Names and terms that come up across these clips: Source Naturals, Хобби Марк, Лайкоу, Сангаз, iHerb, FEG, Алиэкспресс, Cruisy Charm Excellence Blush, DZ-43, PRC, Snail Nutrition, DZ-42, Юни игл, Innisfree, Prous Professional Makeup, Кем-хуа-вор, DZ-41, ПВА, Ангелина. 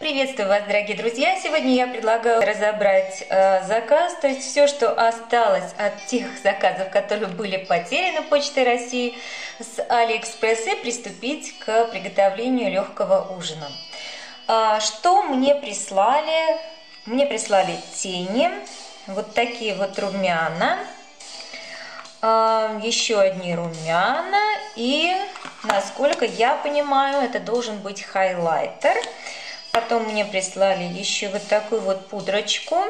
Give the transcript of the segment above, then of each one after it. Приветствую вас, дорогие друзья! Сегодня я предлагаю разобрать заказ, то есть все, что осталось от тех заказов, которые были потеряны Почтой России с Алиэкспресс, и приступить к приготовлению легкого ужина. Что мне прислали? Мне прислали тени, вот такие вот румяна, еще одни румяна, и, насколько я понимаю, это должен быть хайлайтер. Потом мне прислали еще вот такую вот пудрочку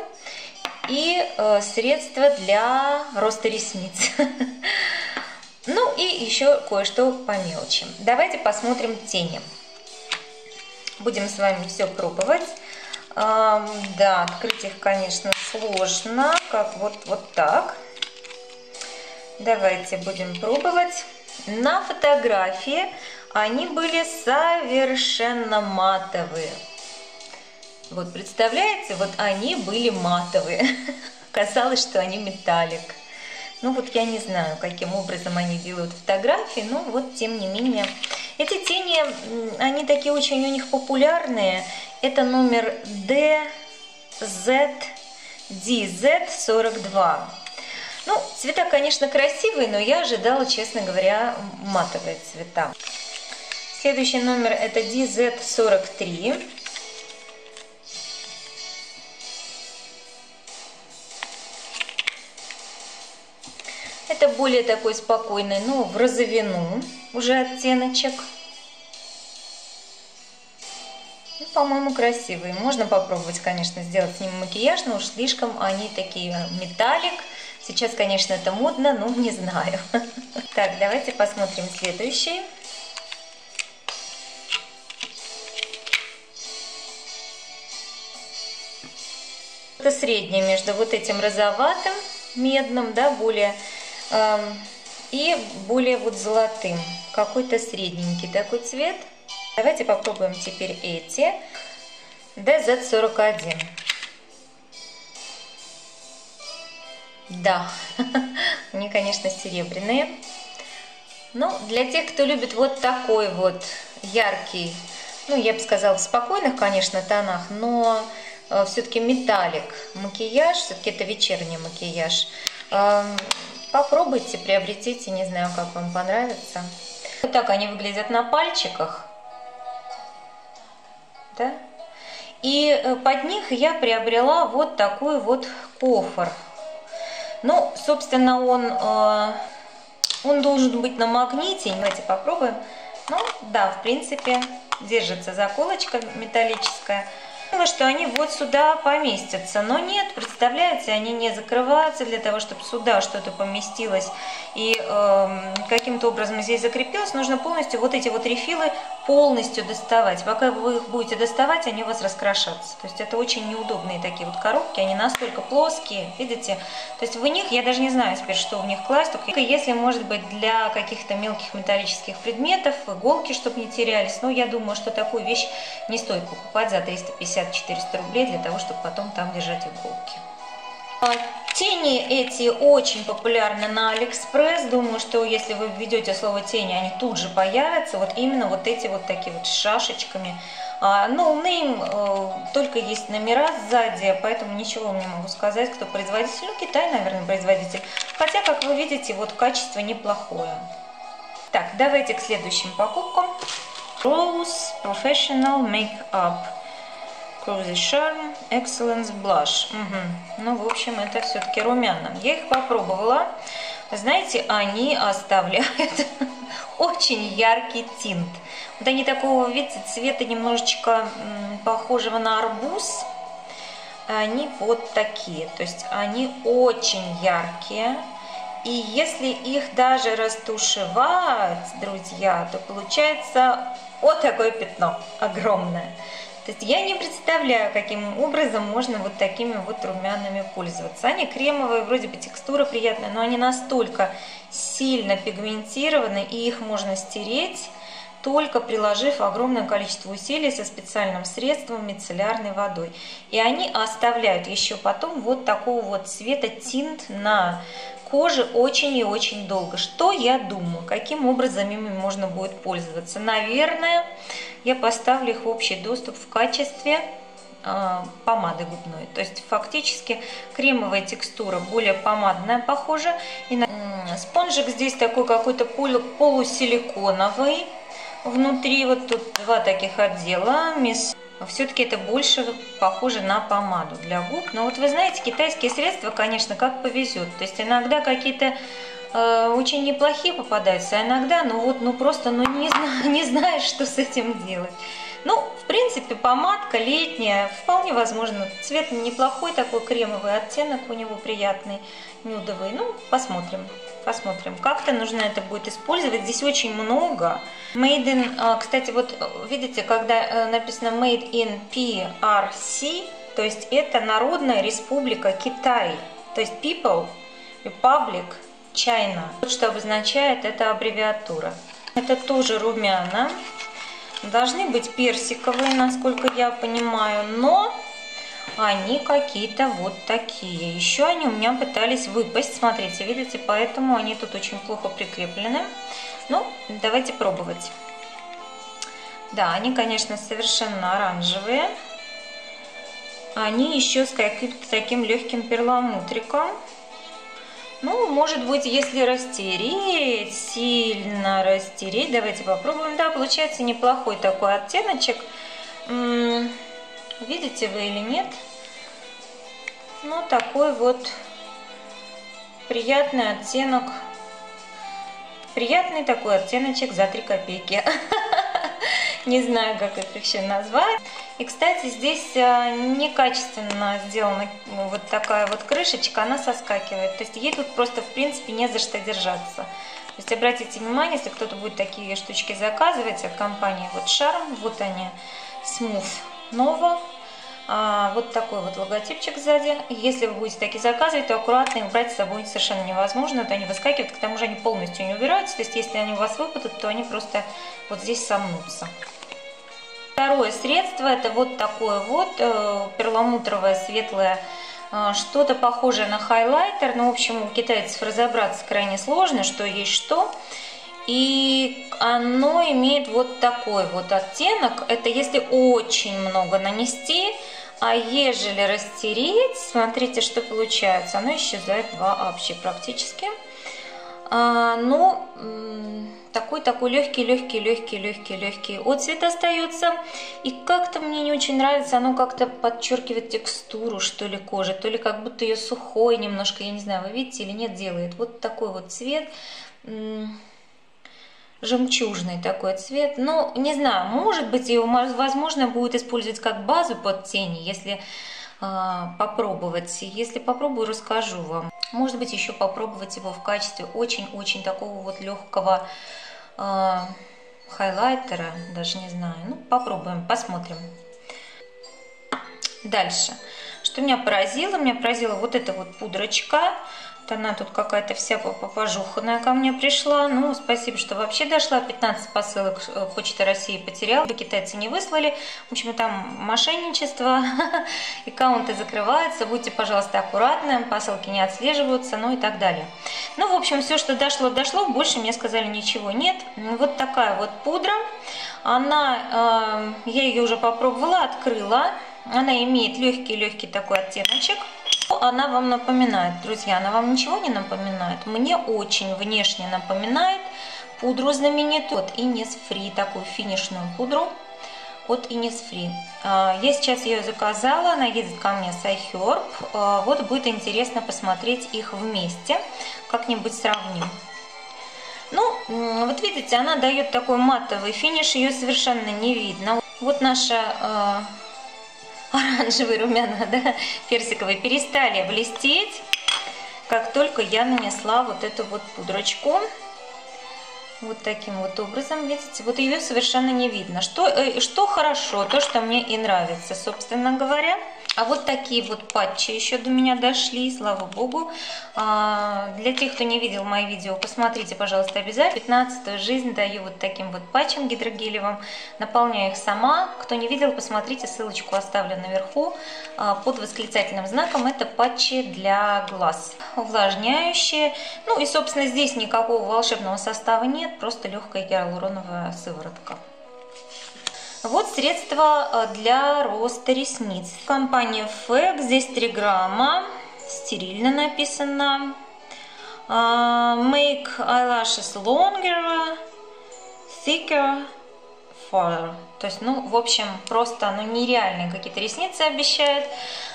и средство для роста ресниц. Ну и еще кое-что по мелочи. Давайте посмотрим тени. Будем с вами все пробовать. Да, открыть их, конечно, сложно, как вот так. Давайте будем пробовать. На фотографии они были совершенно матовые. Вот представляете, вот они были матовые. Казалось, что они металлик. Ну вот я не знаю, каким образом они делают фотографии, но вот тем не менее. Эти тени, они такие очень у них популярные. Это номер DZ-42. Ну, цвета, конечно, красивые, но я ожидала, честно говоря, матовые цвета. Следующий номер это DZ-43. Это более такой спокойный, но в розовину уже оттеночек. Ну, по-моему, красивый. Можно попробовать, конечно, сделать с ним макияж, но уж слишком они такие металлик. Сейчас, конечно, это модно, но не знаю. Так, давайте посмотрим следующий. Это среднее между вот этим розоватым, медным, да, более, и более вот золотым. Какой-то средненький такой цвет. Давайте попробуем теперь эти. DZ-41. Да, они, конечно, серебряные. Но для тех, кто любит вот такой вот яркий, ну, я бы сказала, в спокойных, конечно, тонах, но... Все-таки металлик макияж, все-таки это вечерний макияж. Попробуйте, приобретите, не знаю, как вам понравится. Вот так они выглядят на пальчиках. Да? И под них я приобрела вот такой вот кофр. Ну, собственно, он должен быть на магните. Давайте попробуем. Ну, да, в принципе, держится заколочка металлическая. Что они вот сюда поместятся, но нет, представляете, они не закрываются для того, чтобы сюда что-то поместилось и каким-то образом здесь закрепилось. Нужно полностью вот эти вот рефилы полностью доставать. Пока вы их будете доставать, они у вас раскрошатся. То есть это очень неудобные такие вот коробки, они настолько плоские, видите. То есть в них, я даже не знаю теперь, что в них класть. Только если, может быть, для каких-то мелких металлических предметов, иголки, чтобы не терялись. Но я думаю, что такую вещь не стоит покупать за 350-400 рублей для того, чтобы потом там держать иголки. Тени эти очень популярны на Алиэкспресс. Думаю, что если вы введете слово тени, они тут же появятся. Вот именно вот эти вот такие вот с шашечками. No name, только есть номера сзади, поэтому ничего не могу сказать, кто производитель. Ну, Китай, наверное, производитель. Хотя, как вы видите, вот качество неплохое. Так, давайте к следующим покупкам. Prous Professional Makeup. Cruisy Charm Excellence Blush. Ну, в общем, это все-таки румяна. Я их попробовала. Знаете, они оставляют очень яркий тинт. Вот они такого, видите, цвета немножечко похожего на арбуз. Они вот такие. То есть они очень яркие. И если их даже растушевать, друзья, то получается вот такое пятно огромное. То есть я не представляю, каким образом можно вот такими вот румянами пользоваться. Они кремовые, вроде бы текстура приятная, но они настолько сильно пигментированы, и их можно стереть, только приложив огромное количество усилий со специальным средством мицеллярной водой. И они оставляют еще потом вот такого вот цвета тинт на коже очень и очень долго. Что я думаю? Каким образом ими можно будет пользоваться? Наверное, я поставлю их в общий доступ в качестве помады губной. То есть фактически кремовая текстура более помадная похожа. И спонжик здесь такой какой-то полусиликоновый. Внутри вот тут два таких отдела. Все-таки это больше похоже на помаду для губ. Но вот вы знаете, китайские средства, конечно, как повезет. То есть иногда какие-то очень неплохие попадаются, а иногда, не знаешь, что с этим делать. Ну, в принципе, помадка летняя, вполне возможно. Цвет неплохой, такой кремовый оттенок у него приятный, нюдовый. Ну, посмотрим. Посмотрим, как-то нужно это будет использовать. Здесь очень много. Made in, кстати, вот видите, когда написано Made in PRC, то есть это Народная Республика Китай. То есть People Republic China. Вот что обозначает эта аббревиатура. Это тоже румяна. Должны быть персиковые, насколько я понимаю, но они какие-то вот такие. Еще они у меня пытались выпасть, смотрите, видите, поэтому они тут очень плохо прикреплены. Ну, давайте пробовать. Да, они, конечно, совершенно оранжевые. Они еще с каким-то таким легким перламутриком. Ну, может быть, если растереть, сильно растереть. Давайте попробуем. Да, получается неплохой такой оттеночек. Видите вы или нет? Ну, такой вот приятный оттенок. Приятный такой оттеночек за 3 копейки. Не знаю, как их еще назвать. И, кстати, здесь некачественно сделана вот такая вот крышечка, она соскакивает. То есть ей тут просто, в принципе, не за что держаться. То есть обратите внимание, если кто-то будет такие штучки заказывать от компании, вот Charm, вот они, Smooth. Нова. Вот такой вот логотипчик сзади. Если вы будете такие заказывать, то аккуратно их брать с собой совершенно невозможно. Это они выскакивают, к тому же они полностью не убираются. То есть если они у вас выпадут, то они просто вот здесь сомнутся. Второе средство — это вот такое вот перламутровое, светлое, что-то похожее на хайлайтер. Но, в общем, у китайцев разобраться крайне сложно, что есть что. И оно имеет вот такой вот оттенок. Это если очень много нанести, а ежели растереть, смотрите, что получается. Оно исчезает вообще практически. Но такой легкий отцвет остается. И как-то мне не очень нравится, оно как-то подчеркивает текстуру, что ли, кожи. То ли как будто ее сухой немножко, я не знаю, вы видите или нет, делает. Вот такой вот цвет. Жемчужный такой цвет. Ну, не знаю, может быть, его возможно будет использовать как базу под тени, если попробовать. Если попробую, расскажу вам. Может быть, еще попробовать его в качестве очень-очень такого вот легкого хайлайтера. Даже не знаю. Ну, попробуем, посмотрим. Дальше. Что меня поразило? Меня поразила вот эта вот пудрочка. Она тут какая-то вся попожуханная ко мне пришла. Ну, спасибо, что вообще дошла. 15 посылок Почта России потеряла. Китайцы не выслали. В общем, там мошенничество. Аккаунты закрываются. Будьте, пожалуйста, аккуратны. Посылки не отслеживаются. Ну и так далее. Ну, в общем, все, что дошло. Больше мне сказали ничего нет. Вот такая вот пудра. Она, я ее уже попробовала, открыла. Она имеет легкий-легкий такой оттеночек. Она вам напоминает, друзья, она вам ничего не напоминает? Мне очень внешне напоминает пудру знаменитую от Innisfree, такую финишную пудру от Innisfree. Я сейчас ее заказала, она едет ко мне с iHerb. Вот будет интересно посмотреть их вместе, как-нибудь сравним. Ну, вот видите, она дает такой матовый финиш, ее совершенно не видно. Вот наша... Оранжевые румяна, да, персиковые, перестали блестеть, как только я нанесла вот эту вот пудрочку. Вот таким вот образом, видите, вот ее совершенно не видно. Что хорошо, то, что мне и нравится, собственно говоря. А вот такие вот патчи еще до меня дошли, слава богу. Для тех, кто не видел мои видео, посмотрите, пожалуйста, обязательно. 15-ю жизнь даю вот таким вот патчем гидрогелевым. Наполняю их сама. Кто не видел, посмотрите, ссылочку оставлю наверху под восклицательным знаком. Это патчи для глаз. Увлажняющие. Ну и, собственно, здесь никакого волшебного состава нет. Просто легкая гиалуроновая сыворотка. Вот средство для роста ресниц. Компания FEG. Здесь 3 грамма. Стерильно написано. Make eyelashes longer, thicker, fuller. То есть, ну, в общем, просто нереальные какие-то ресницы обещают.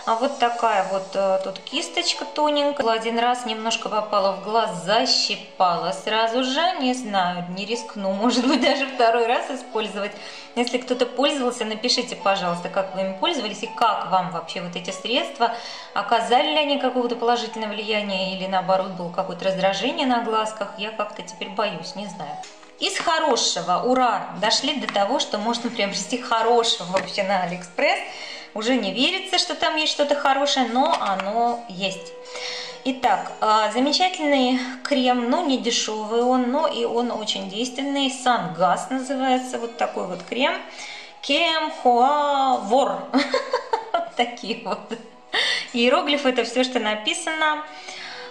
А вот такая вот тут кисточка тоненькая. Один раз немножко попала в глаз, защипала сразу же. Не знаю, не рискну, может быть, даже второй раз использовать. Если кто-то пользовался, напишите, пожалуйста, как вы им пользовались и как вам вообще вот эти средства. Оказали ли они какого-то положительного влияния или, наоборот, было какое-то раздражение на глазках. Я как-то теперь боюсь, не знаю. Из хорошего, ура, дошли до того, что можно приобрести хорошего вообще на Алиэкспресс. Уже не верится, что там есть что-то хорошее, но оно есть. Итак, замечательный крем, но не дешевый он, но и он очень действенный. Сангаз называется, вот такой вот крем. Кем-хуа-вор. Вот такие вот. Иероглифы, это все, что написано.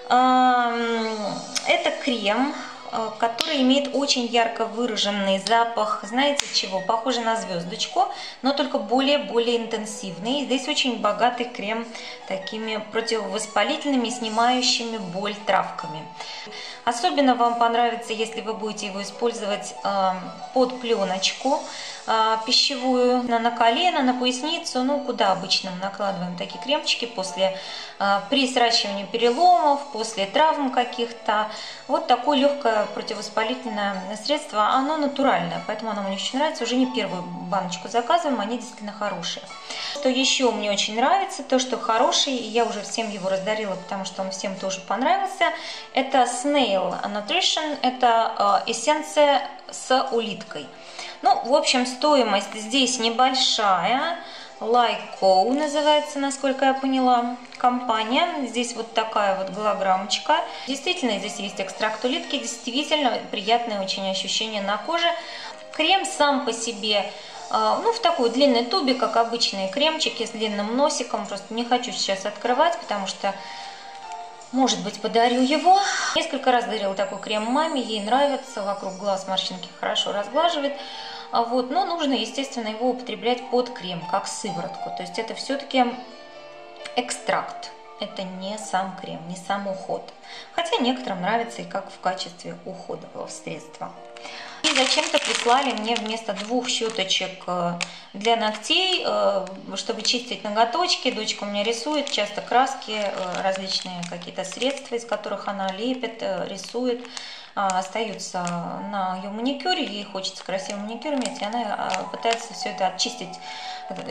Это крем, который имеет очень ярко выраженный запах, знаете чего, похоже на звездочку, но только более интенсивный. И здесь очень богатый крем такими противовоспалительными, снимающими боль травками. Особенно вам понравится, если вы будете его использовать под пленочку пищевую, на колено, на поясницу, ну куда обычно мы накладываем такие кремчики после, при сращивании переломов, после травм каких-то. Вот такое легкое противовоспалительное средство, оно натуральное, поэтому оно мне очень нравится. Уже не первую баночку заказываем, они действительно хорошие. Что еще мне очень нравится, то что хороший, и я уже всем его раздарила, потому что он всем тоже понравился, это Snail Nutrition, это эссенция с улиткой. Ну, в общем, стоимость здесь небольшая. Лайкоу называется, насколько я поняла, компания. Здесь вот такая вот голограммочка. Действительно, здесь есть экстракт улитки. Действительно, приятное очень ощущение на коже. Крем сам по себе, ну, в такой длинной тубе, как обычные кремчики, с длинным носиком. Просто не хочу сейчас открывать, потому что, может быть, подарю его. Несколько раз дарила такой крем маме, ей нравится. Вокруг глаз морщинки хорошо разглаживает. Вот, но нужно, естественно, его употреблять под крем, как сыворотку. То есть это все-таки экстракт, это не сам крем, не сам уход. Хотя некоторым нравится и как в качестве уходового средства. И зачем-то прислали мне вместо 2 щеточек для ногтей, чтобы чистить ноготочки. Дочка у меня рисует часто краски, различные какие-то средства, из которых она лепит, рисует. Остаются на ее маникюре, ей хочется красивый маникюр иметь, и она пытается все это отчистить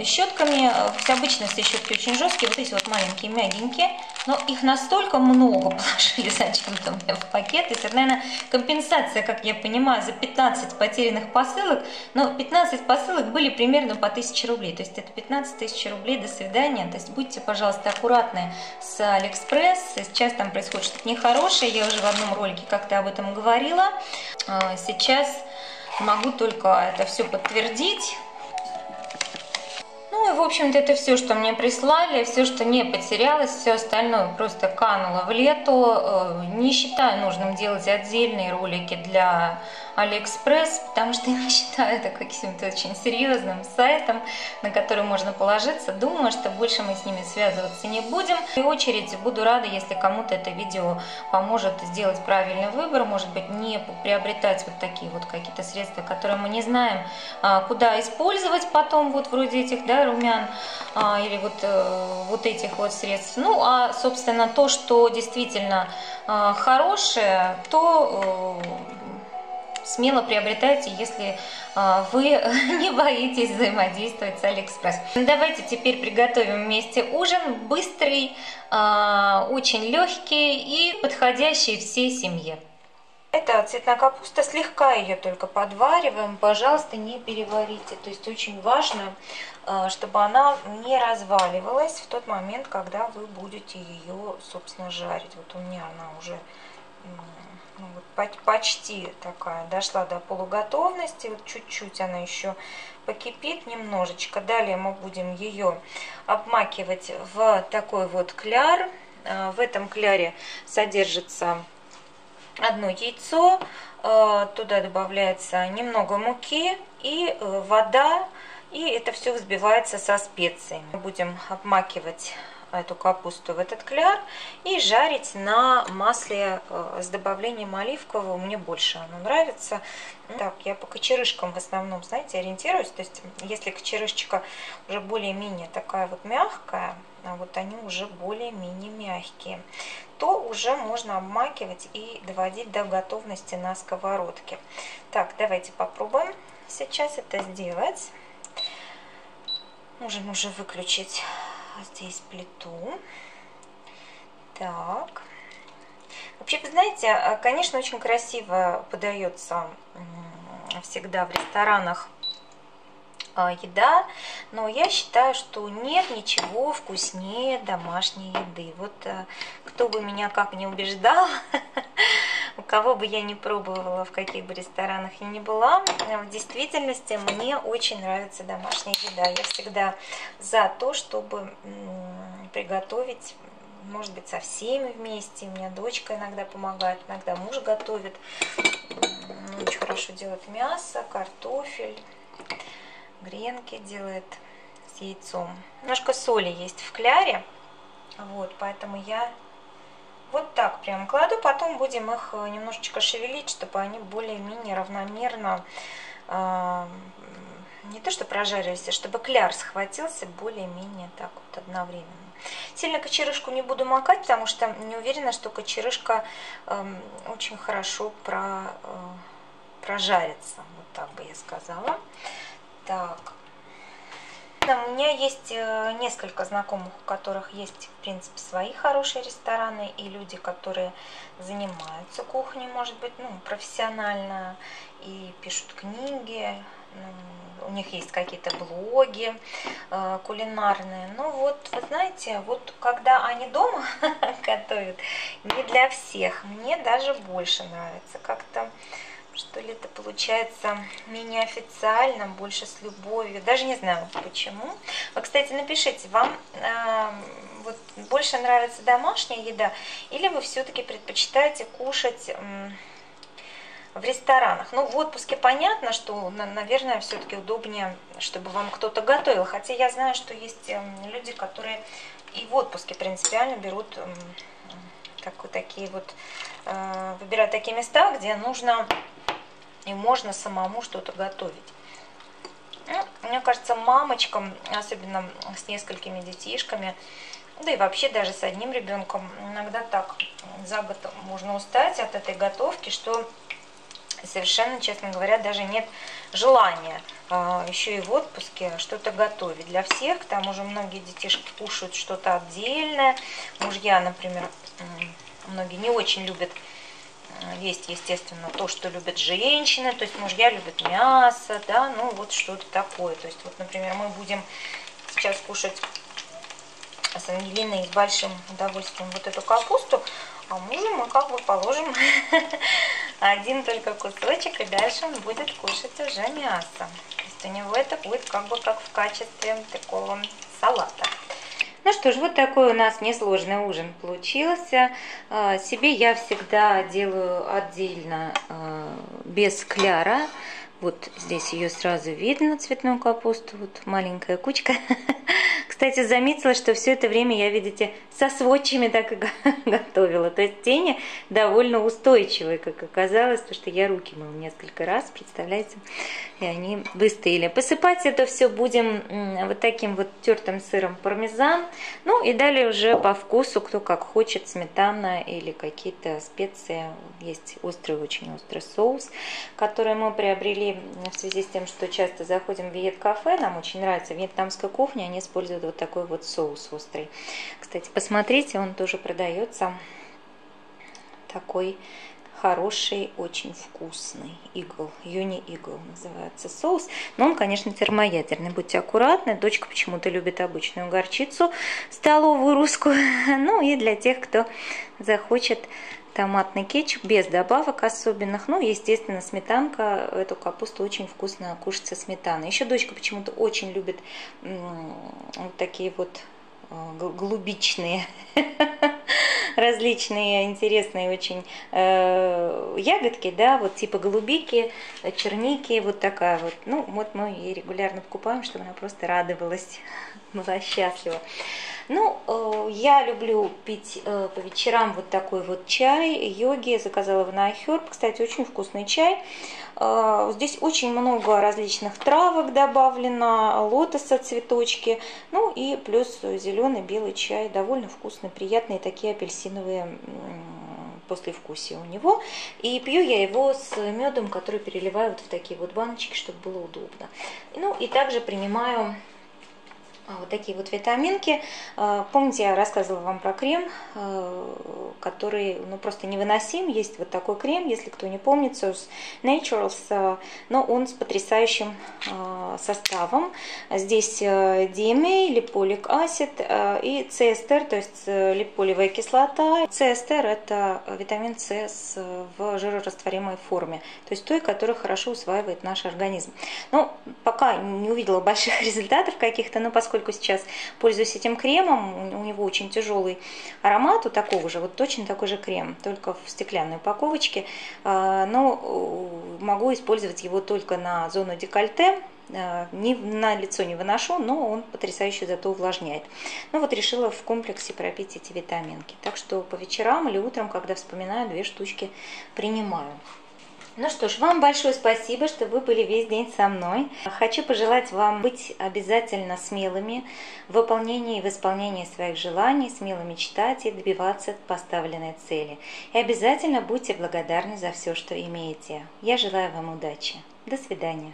щетками. Все обычно все щетки очень жесткие, вот эти вот маленькие, мягенькие, но их настолько много положили зачем-то мне в пакет. Это, наверное, компенсация, как я понимаю, за 15 потерянных посылок, но 15 посылок были примерно по 1000 рублей, то есть это 15 тысяч рублей, до свидания. То есть будьте, пожалуйста, аккуратны с Алиэкспресс, сейчас там происходит что-то нехорошее, я уже в одном ролике как-то об этом говорила. Сейчас могу только это все подтвердить. Ну и, в общем-то, это все, что мне прислали, все, что не потерялось, все остальное просто кануло в лету. Не считаю нужным делать отдельные ролики для Алиэкспресс, потому что я считаю это каким-то очень серьезным сайтом, на который можно положиться. Думаю, что больше мы с ними связываться не будем. В первую очередь буду рада, если кому-то это видео поможет сделать правильный выбор, может быть, не приобретать вот такие вот какие-то средства, которые мы не знаем, куда использовать потом, вот вроде этих, да, румян или вот этих вот средств. Ну, а, собственно, то, что действительно хорошее, то смело приобретайте, если вы не боитесь взаимодействовать с Алиэкспресс. Давайте теперь приготовим вместе ужин, быстрый, очень легкий и подходящий всей семье. Это цветная капуста, слегка ее только подвариваем, пожалуйста, не переварите. То есть очень важно, чтобы она не разваливалась в тот момент, когда вы будете ее, собственно, жарить. Вот у меня она уже почти такая, дошла до полуготовности, вот чуть-чуть она еще покипит немножечко. Далее мы будем ее обмакивать в такой вот кляр. В этом кляре содержится одно яйцо, туда добавляется немного муки и вода, и это все взбивается со специями. Мы будем обмакивать эту капусту в этот кляр и жарить на масле с добавлением оливкового. Мне больше оно нравится. Так, я по кочерышкам в основном, знаете, ориентируюсь. То есть, если кочерышечка уже более-менее такая вот мягкая, а вот они уже более-менее мягкие, то уже можно обмакивать и доводить до готовности на сковородке. Так, давайте попробуем сейчас это сделать. Можем уже выключить здесь плиту. Так. Вообще, вы знаете, конечно, очень красиво подается всегда в ресторанах еда, но я считаю, что нет ничего вкуснее домашней еды. Вот кто бы меня как не убеждал, у кого бы я не пробовала, в каких бы ресторанах я не была, в действительности мне очень нравится домашняя еда. Я всегда за то, чтобы приготовить, может быть, со всеми вместе. У меня дочка иногда помогает, иногда муж готовит. Очень хорошо делает мясо, картофель, гренки делает с яйцом. Немножко соли есть в кляре, вот, поэтому я вот так прям кладу. Потом будем их немножечко шевелить, чтобы они более-менее равномерно, не то что прожарились, а чтобы кляр схватился более-менее так вот одновременно. Сильно кочерышку не буду макать, потому что не уверена, что кочерышка очень хорошо прожарится. Вот так бы я сказала. Так, у меня есть несколько знакомых, у которых есть, в принципе, свои хорошие рестораны и люди, которые занимаются кухней, может быть, ну, профессионально, и пишут книги, у них есть какие-то блоги кулинарные. Но вот, вы знаете, вот когда они дома готовят, не для всех, мне даже больше нравится как-то. Что ли, это получается менее официально, больше с любовью. Даже не знаю почему. Вы, кстати, напишите, вам вот больше нравится домашняя еда, или вы все-таки предпочитаете кушать в ресторанах? Ну, в отпуске понятно, что, наверное, все-таки удобнее, чтобы вам кто-то готовил. Хотя я знаю, что есть люди, которые и в отпуске принципиально берут такие вот, выбирают такие места, где нужно и можно самому что-то готовить. Ну, мне кажется, мамочкам, особенно с несколькими детишками, да и вообще даже с одним ребенком, иногда так за год можно устать от этой готовки, что совершенно, честно говоря, даже нет желания еще и в отпуске что-то готовить для всех. К тому же многие детишки кушают что-то отдельное. Мужья, например, многие не очень любят есть, естественно, то, что любят женщины. То есть мужья любят мясо, да, ну вот что-то такое. То есть вот, например, мы будем сейчас кушать с Ангелиной с большим удовольствием вот эту капусту, а мужу мы как бы положим один только кусочек, и дальше он будет кушать уже мясо. То есть у него это будет как бы как в качестве такого салата. Ну что ж, вот такой у нас несложный ужин получился. Себе я всегда делаю отдельно, без кляра. Вот здесь ее сразу видно, цветную капусту, вот маленькая кучка. Кстати, заметила, что все это время я, видите, со сводчами так и готовила. То есть тени довольно устойчивые, как оказалось, потому что я руки мыла несколько раз, представляете, и они выстояли. Посыпать это все будем вот таким вот тертым сыром пармезан. Ну и далее уже по вкусу, кто как хочет, сметана или какие-то специи. Есть острый, очень острый соус, который мы приобрели в связи с тем, что часто заходим в вьет-кафе, нам очень нравится вьетнамская кухня, они используют вот такой вот соус острый. Кстати, посмотрите, он тоже продается, такой хороший, очень вкусный игл, юни игл называется соус, но он, конечно, термоядерный, будьте аккуратны. Дочка почему-то любит обычную горчицу столовую русскую, ну и для тех, кто захочет томатный кетчуп без добавок особенных, ну, естественно, сметанка, эту капусту очень вкусно кушать со сметаной. Еще дочка почему-то очень любит вот такие вот голубичные различные интересные очень ягодки, да, вот типа голубики, черники, вот такая вот. Ну, вот мы ее регулярно покупаем, чтобы она просто радовалась, была счастлива. Ну, я люблю пить по вечерам вот такой вот чай, йоги, заказала его на iHerb, кстати, очень вкусный чай. Здесь очень много различных травок добавлено, лотоса, цветочки, ну и плюс зеленый, белый чай, довольно вкусный, приятные такие апельсиновые послевкусие у него. И пью я его с медом, который переливаю вот в такие вот баночки, чтобы было удобно. Ну и также принимаю вот такие вот витаминки. Помните, я рассказывала вам про крем, который, ну, просто невыносим. Есть вот такой крем, если кто не помнит, Source Naturals, но он с потрясающим составом. Здесь DMA, липолик acid и CSTR, то есть липолевая кислота. CSTR – это витамин С в жирорастворимой форме, то есть той, которая хорошо усваивает наш организм. Ну, пока не увидела больших результатов каких-то, но поскольку сейчас пользуюсь этим кремом, у него очень тяжелый аромат у такого же, вот точно такой же крем, только в стеклянной упаковочке, но могу использовать его только на зону декольте, на лицо не выношу, но он потрясающе зато увлажняет. Ну вот решила в комплексе пропить эти витаминки, так что по вечерам или утром, когда вспоминаю, две штучки принимаю. Ну что ж, вам большое спасибо, что вы были весь день со мной. Хочу пожелать вам быть обязательно смелыми в выполнении и в исполнении своих желаний, смело мечтать и добиваться поставленной цели. И обязательно будьте благодарны за все, что имеете. Я желаю вам удачи. До свидания.